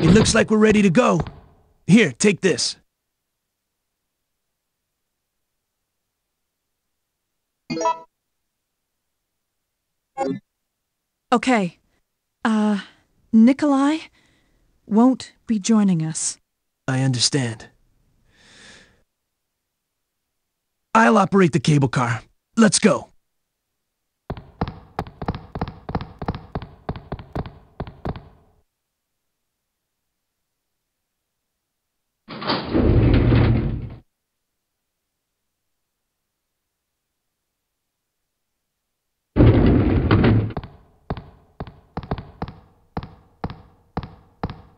It looks like we're ready to go. Here, take this. Okay. Nicholai won't be joining us. I understand. I'll operate the cable car. Let's go.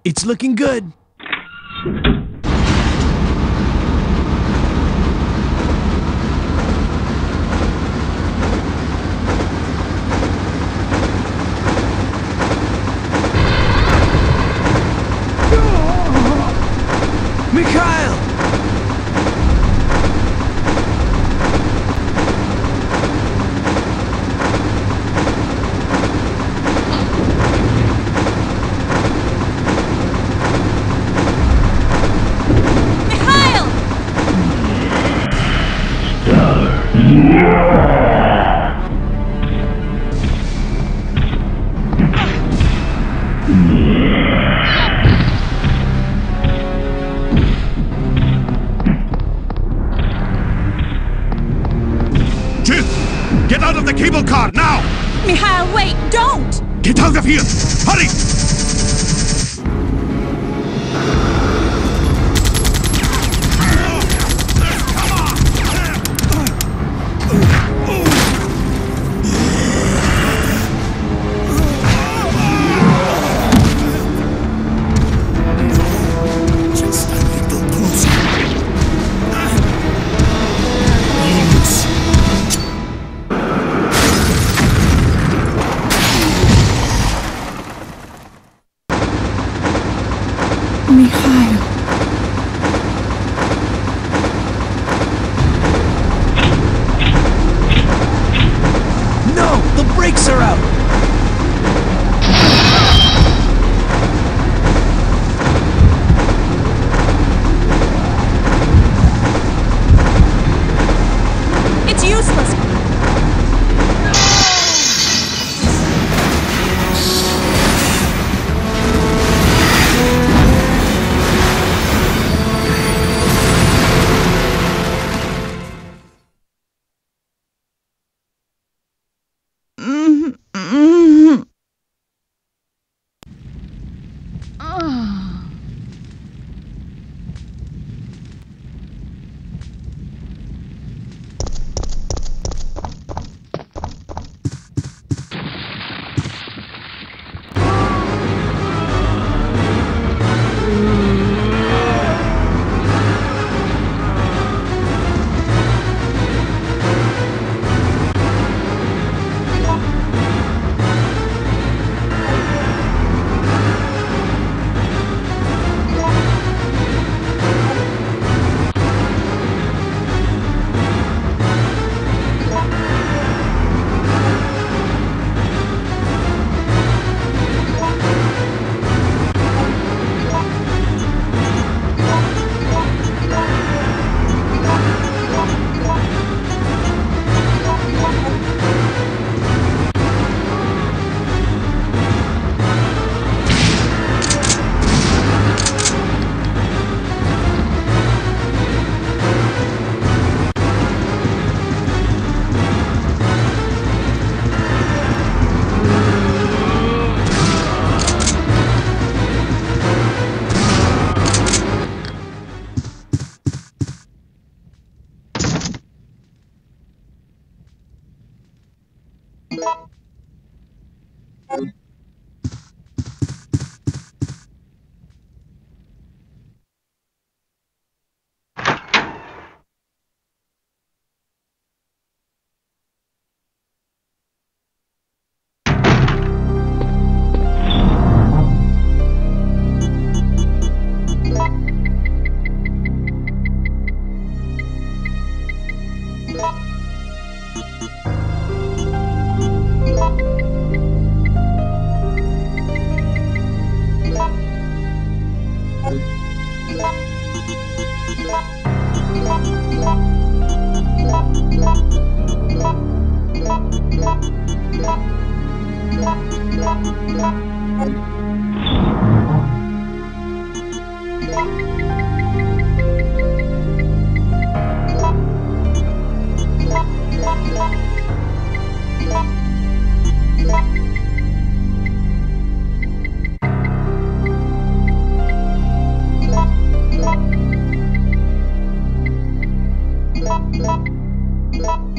It's looking good. Get out of the cable car, now! Mikhail, wait, don't! Get out of here! Hurry!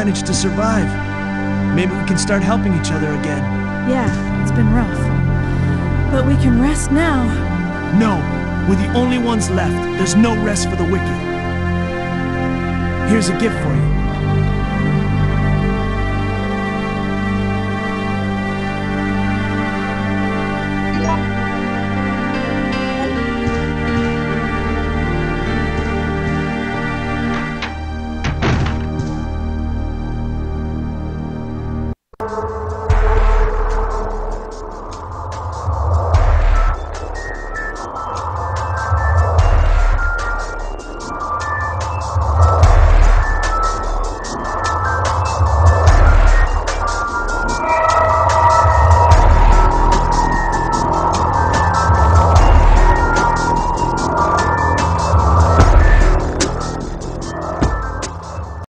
Managed to survive. Maybe we can start helping each other again. Yeah, it's been rough. But we can rest now. No, we're the only ones left. There's no rest for the wicked. Here's a gift for you.